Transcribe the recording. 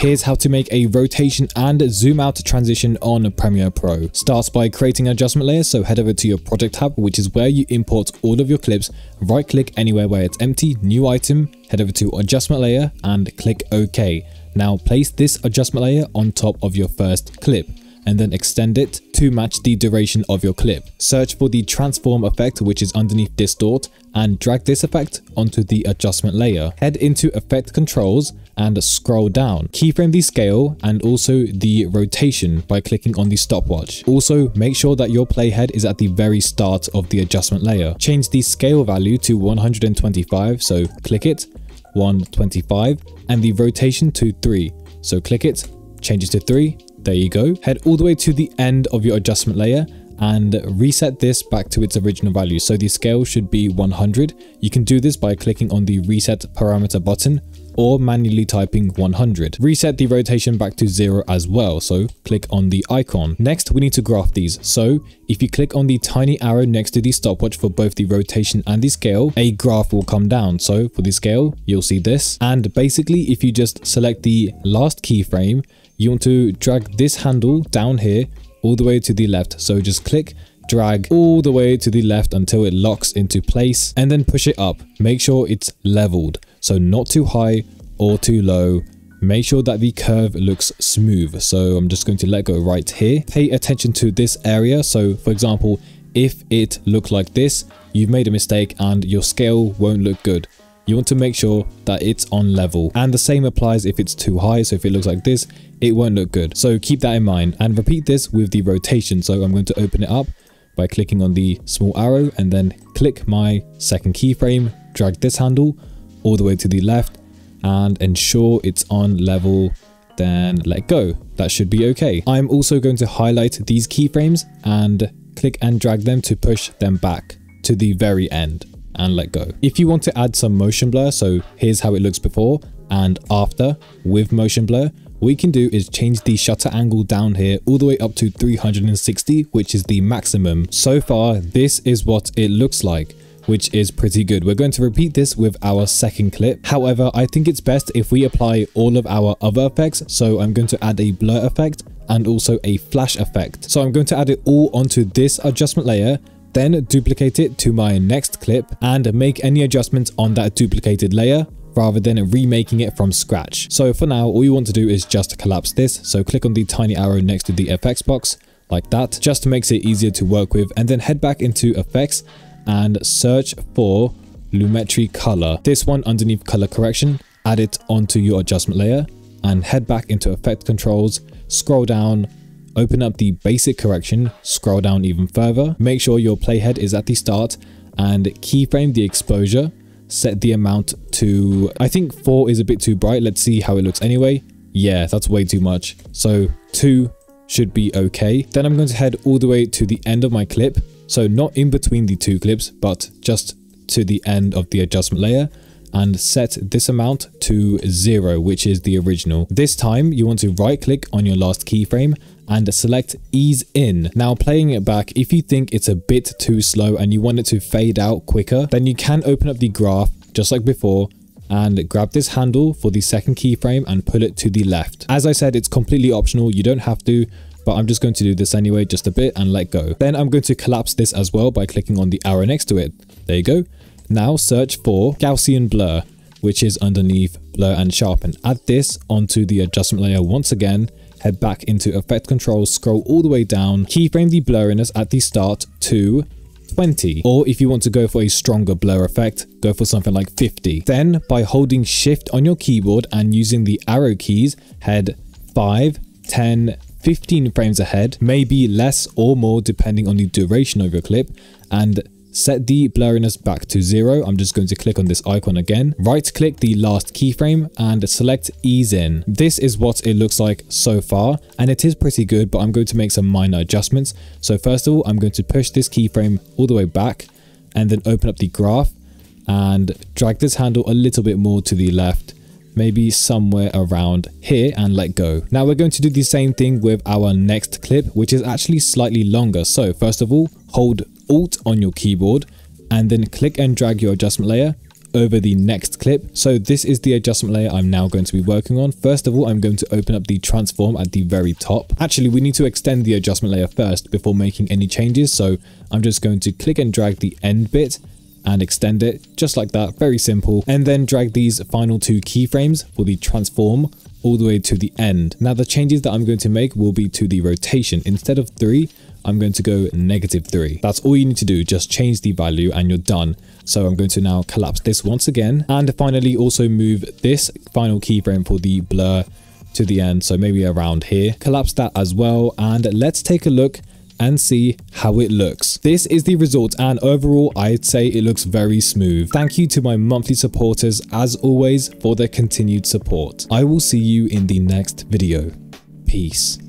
Here's how to make a rotation and zoom out transition on Premiere Pro. Start by creating an adjustment layer, so head over to your project tab, which is where you import all of your clips. Right click anywhere where it's empty, new item, head over to adjustment layer and click OK. Now place this adjustment layer on top of your first clip and then extend it to match the duration of your clip. Search for the transform effect, which is underneath distort, and drag this effect onto the adjustment layer. Head into effect controls and scroll down. Keyframe the scale and also the rotation by clicking on the stopwatch. Also, make sure that your playhead is at the very start of the adjustment layer. Change the scale value to 125, so click it, 125, and the rotation to 3, so click it, change it to 3, there you go. Head all the way to the end of your adjustment layer and reset this back to its original value. So the scale should be 100. You can do this by clicking on the reset parameter button or manually typing 100. Reset the rotation back to 0 as well. So click on the icon. Next, we need to graph these. So if you click on the tiny arrow next to the stopwatch for both the rotation and the scale, a graph will come down. So for the scale, you'll see this. And basically, if you just select the last keyframe, you want to drag this handle down here all the way to the left. So just click, drag all the way to the left until it locks into place and then push it up. Make sure it's leveled, so not too high or too low. Make sure that the curve looks smooth. So I'm just going to let go right here. Pay attention to this area. So for example, if it looked like this, you've made a mistake and your scale won't look good. You want to make sure that it's on level, and the same applies if it's too high. So if it looks like this, it won't look good. So keep that in mind and repeat this with the rotation. So I'm going to open it up by clicking on the small arrow and then click my second keyframe, drag this handle all the way to the left and ensure it's on level, then let go. That should be okay. I'm also going to highlight these keyframes and click and drag them to push them back to the very end and let go. If you want to add some motion blur, so here's how it looks before and after with motion blur, what you can do is change the shutter angle down here all the way up to 360, which is the maximum. So far, this is what it looks like, which is pretty good. We're going to repeat this with our second clip. However, I think it's best if we apply all of our other effects. So I'm going to add a blur effect and also a flash effect. So I'm going to add it all onto this adjustment layer, then duplicate it to my next clip and make any adjustments on that duplicated layer rather than remaking it from scratch. So for now, all you want to do is just collapse this. So click on the tiny arrow next to the effects box like that, just makes it easier to work with, and then head back into effects and search for Lumetri Color. This one underneath color correction, add it onto your adjustment layer and head back into effect controls, scroll down, open up the basic correction, scroll down even further, make sure your playhead is at the start and keyframe the exposure. Set the amount to, I think 4 is a bit too bright. Let's see how it looks anyway. Yeah, that's way too much. So 2 should be okay. Then I'm going to head all the way to the end of my clip. So not in between the two clips, but just to the end of the adjustment layer and set this amount to 0, which is the original. This time you want to right click on your last keyframe and select ease in. Now playing it back, if you think it's a bit too slow and you want it to fade out quicker, then you can open up the graph just like before and grab this handle for the second keyframe and pull it to the left. As I said, it's completely optional. You don't have to, but I'm just going to do this anyway, just a bit, and let go. Then I'm going to collapse this as well by clicking on the arrow next to it. There you go. Now search for Gaussian blur, which is underneath blur and sharpen. Add this onto the adjustment layer once again, head back into effect controls, scroll all the way down, keyframe the blurriness at the start to 20. Or if you want to go for a stronger blur effect, go for something like 50. Then by holding shift on your keyboard and using the arrow keys, head 5, 10, 15 frames ahead, maybe less or more depending on the duration of your clip, and set the blurriness back to 0. I'm just going to click on this icon again. Right click the last keyframe and select ease in. This is what it looks like so far, and it is pretty good, but I'm going to make some minor adjustments. So first of all, I'm going to push this keyframe all the way back and then open up the graph and drag this handle a little bit more to the left, maybe somewhere around here, and let go. Now we're going to do the same thing with our next clip, which is actually slightly longer. So first of all, hold Alt on your keyboard and then click and drag your adjustment layer over the next clip. So this is the adjustment layer I'm now going to be working on. First of all, I'm going to open up the transform at the very top. Actually, we need to extend the adjustment layer first before making any changes. So I'm just going to click and drag the end bit and extend it just like that, very simple. And then drag these final two keyframes for the transform all the way to the end. Now the changes that I'm going to make will be to the rotation. Instead of 3, I'm going to go -3. That's all you need to do, just change the value and you're done. So I'm going to now collapse this once again. And finally also move this final keyframe for the blur to the end. So maybe around here, collapse that as well. And let's take a look and see how it looks. This is the result, and overall I'd say it looks very smooth. Thank you to my monthly supporters as always for their continued support. I will see you in the next video. Peace.